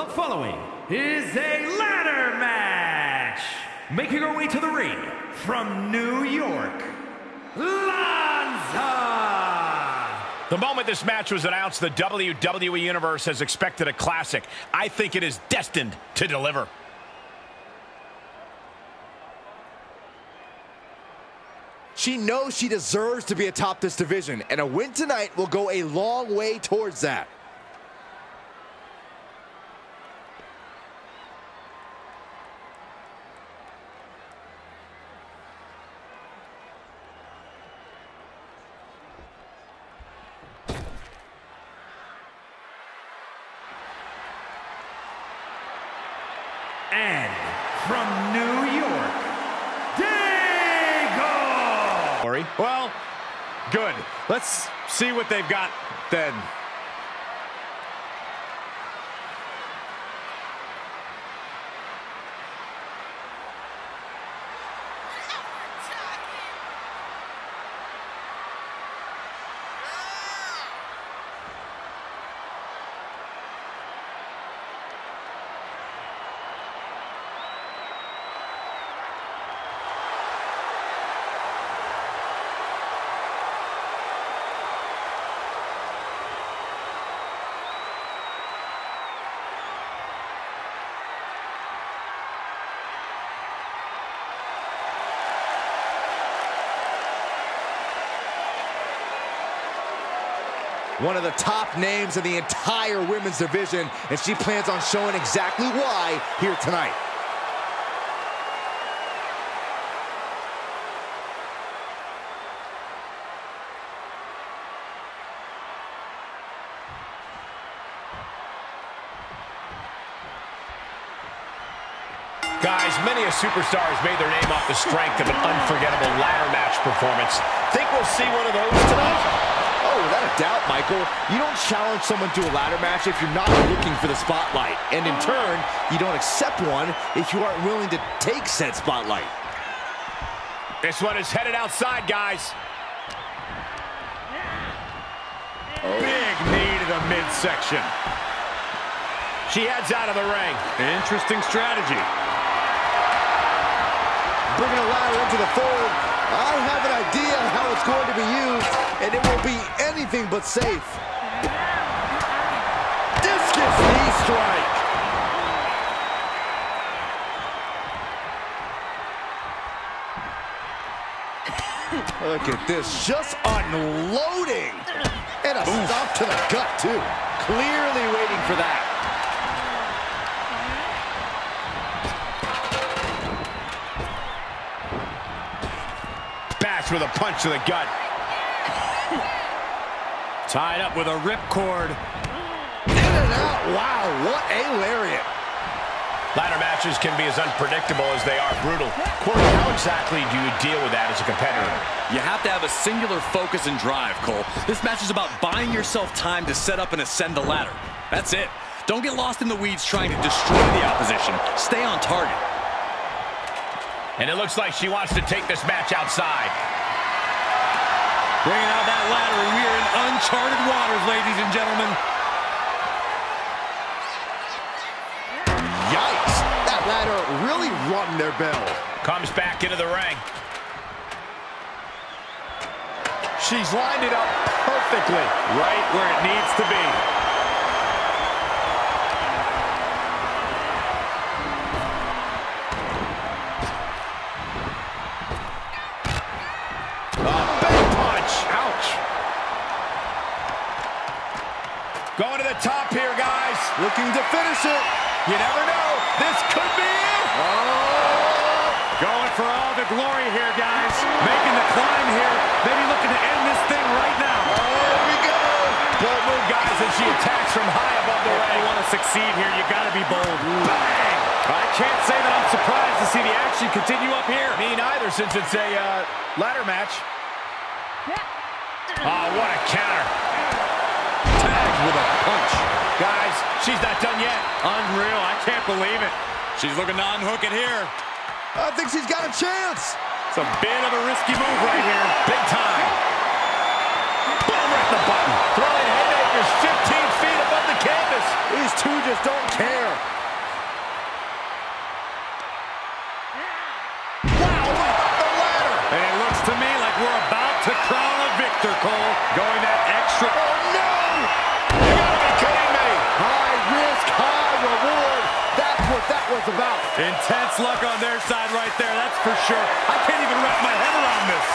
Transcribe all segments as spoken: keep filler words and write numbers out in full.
The following is a ladder match. Making her way to the ring from New York, Lanza. The moment this match was announced, the W W E Universe has expected a classic. I think it is destined to deliver. She knows she deserves to be atop this division, and a win tonight will go a long way towards that. And from New York, Dalia. Well, good. Let's see what they've got then. One of the top names in the entire women's division, and she plans on showing exactly why here tonight. Guys, many a superstar has made their name off the strength of an unforgettable ladder match performance. Think we'll see one of those tonight? Oh, without a doubt, Michael, you don't challenge someone to a ladder match if you're not looking for the spotlight. And in turn, you don't accept one if you aren't willing to take said spotlight. This one is headed outside, guys. Yeah. Oh. Big knee to the midsection. She heads out of the ring. Interesting strategy. Bringing a ladder into the fold. I have an idea how it's going to be used, and it will be anything but safe. Discus knee strike. Look at this, just unloading. And a Oof. Stop to the gut, too. Clearly waiting for that. With a punch to the gut. Tied up with a ripcord. In and out. Wow, what a lariat. Ladder matches can be as unpredictable as they are brutal. Corey, how exactly do you deal with that as a competitor? You have to have a singular focus and drive, Cole. This match is about buying yourself time to set up and ascend the ladder. That's it. Don't get lost in the weeds trying to destroy the opposition. Stay on target. And it looks like she wants to take this match outside. Bringing out that ladder, and we are in uncharted waters, ladies and gentlemen. Yikes! That ladder really rung their bell. Comes back into the ring. She's lined it up perfectly, right where it needs to be. Top here, guys. Looking to finish it. You never know. This could be it. Oh. Going for all the glory here, guys. Making the climb here. Maybe looking to end this thing right now. Oh, here we go. Bold move, guys, and she attacks from high above the ring. You want to succeed here, you got to be bold. Ooh. Bang! I can't say that I'm surprised to see the action continue up here. Me neither, since it's a uh, ladder match. Yeah. Oh, what a counter. With a punch. Guys, she's not done yet. Unreal, I can't believe it. She's looking to unhook it here. I think she's got a chance. It's a bit of a risky move right here. Big time. Boom, right the button. Throwing haymakers fifteen feet above the canvas. These two just don't care. Wow, look at the ladder. And it looks to me like we're about to crown a victor, Cole. Going that extra. Oh, no! You gotta be kidding me. High risk, high reward. That's what that was about. Intense luck on their side right there, that's for sure. I can't even wrap my head around this.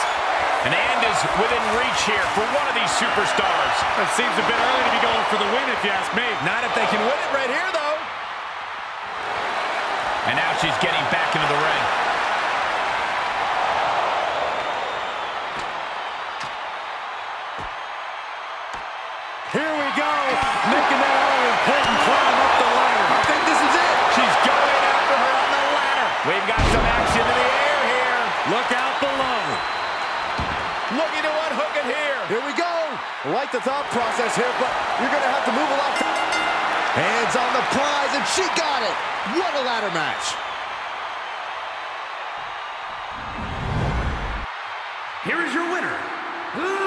And and is within reach here for one of these superstars. It seems a bit early to be going for the win, if you ask me. Not if they can win it right here, though. And now she's getting back into the ring. Here we go. Making that all-important climb up the ladder. I think this is it. She's going after her on the ladder. We've got some action in the air here. Look out below. Looking to unhook it here. Here we go. I like the thought process here, but you're going to have to move a lot. Hands on the prize, and she got it. What a ladder match. Here is your winner.